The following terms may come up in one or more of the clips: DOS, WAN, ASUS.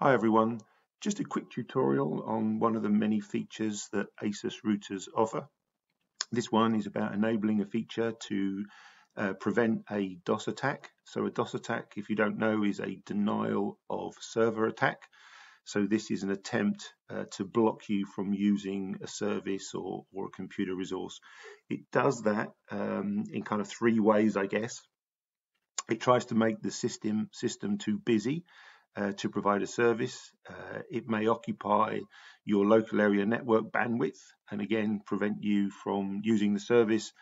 Hi everyone, just a quick tutorial on one of the many features that ASUS routers offer. This one is about enabling a feature to prevent a DOS attack. So a DOS attack, if you don't know, is a denial of server attack. So this is an attempt to block you from using a service or a computer resource. It does that in kind of three ways, I guess. It tries to make the system too busy to provide a service. It may occupy your local area network bandwidth and again prevent you from using the service,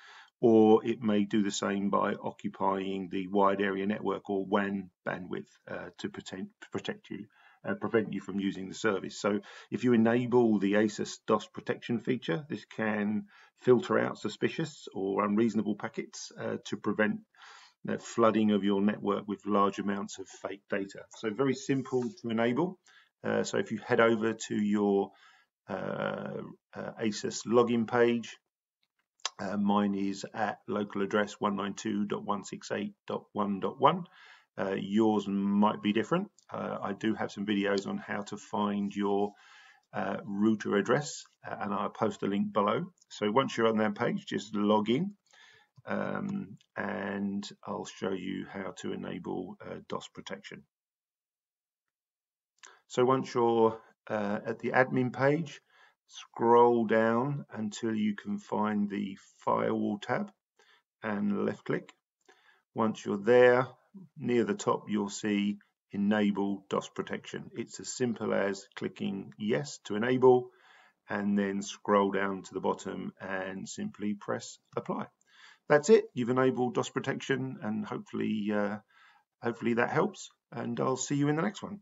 or it may do the same by occupying the wide area network or WAN bandwidth to protect you and prevent you from using the service. So if you enable the ASUS DOS protection feature, this can filter out suspicious or unreasonable packets to prevent that flooding of your network with large amounts of fake data. So very simple to enable. So if you head over to your ASUS login page, mine is at local address 192.168.1.1. Yours might be different. I do have some videos on how to find your router address, and I'll post a link below. So once you're on that page, just log in. And I'll show you how to enable DOS protection. So once you're at the admin page, scroll down until you can find the firewall tab and left click. Once you're there, near the top you'll see enable DOS protection. It's as simple as clicking yes to enable and then scroll down to the bottom and simply press apply. That's it. You've enabled DOS protection, and hopefully that helps, and I'll see you in the next one.